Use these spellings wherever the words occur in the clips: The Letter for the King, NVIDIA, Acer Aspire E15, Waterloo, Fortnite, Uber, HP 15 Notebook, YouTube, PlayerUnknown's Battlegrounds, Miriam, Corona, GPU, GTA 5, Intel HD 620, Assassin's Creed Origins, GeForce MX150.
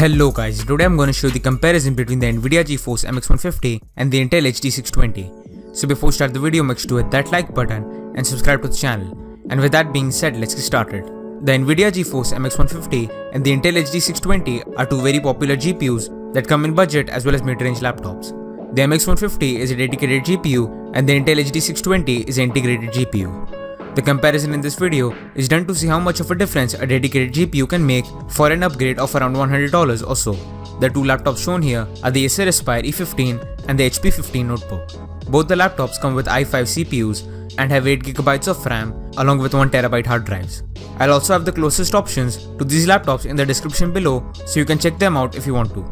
Hello guys, today I'm going to show you the comparison between the NVIDIA GeForce MX150 and the Intel HD 620. So before start the video, make sure to hit that like button and subscribe to the channel. And with that being said, let's get started. The NVIDIA GeForce MX150 and the Intel HD 620 are two very popular GPUs that come in budget as well as mid-range laptops. The MX150 is a dedicated GPU and the Intel HD 620 is an integrated GPU. The comparison in this video is done to see how much of a difference a dedicated GPU can make for an upgrade of around $100 or so. The two laptops shown here are the Acer Aspire E15 and the HP 15 Notebook. Both the laptops come with i5 CPUs and have 8GB of RAM along with 1TB hard drives. I'll also have the closest options to these laptops in the description below, so you can check them out if you want to.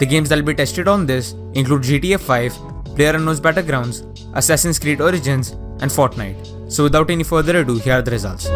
The games that will be tested on this include GTA 5, PlayerUnknown's Battlegrounds, Assassin's Creed Origins and Fortnite. So without any further ado, here are the results.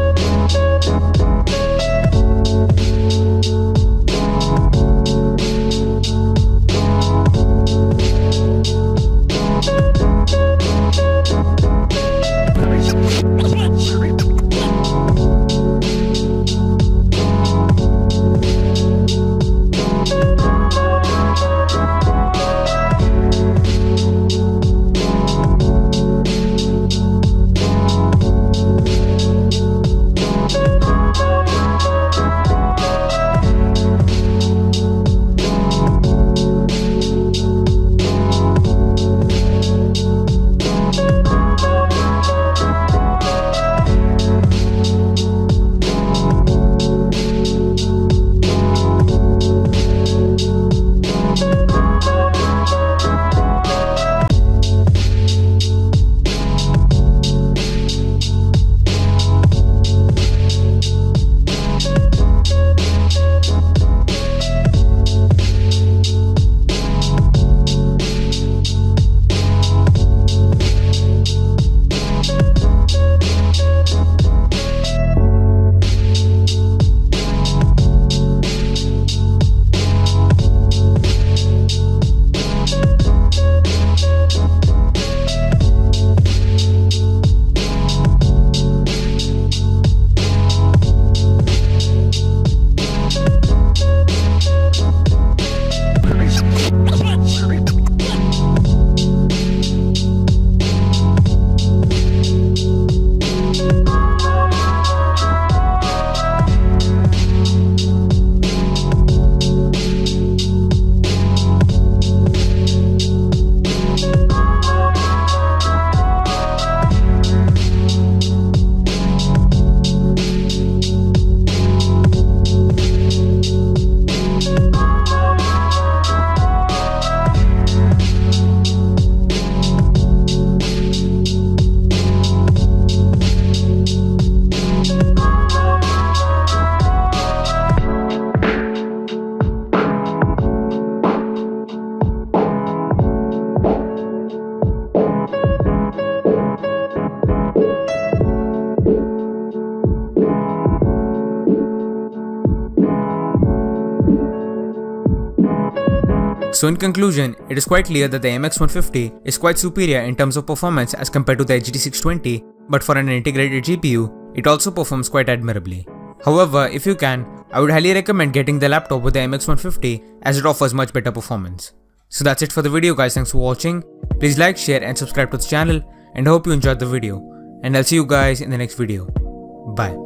So in conclusion, it is quite clear that the MX150 is quite superior in terms of performance as compared to the HD 620, but for an integrated GPU, it also performs quite admirably. However, if you can, I would highly recommend getting the laptop with the MX150 as it offers much better performance. So that's it for the video guys, thanks for watching. Please like, share and subscribe to the channel, and I hope you enjoyed the video. And I'll see you guys in the next video. Bye.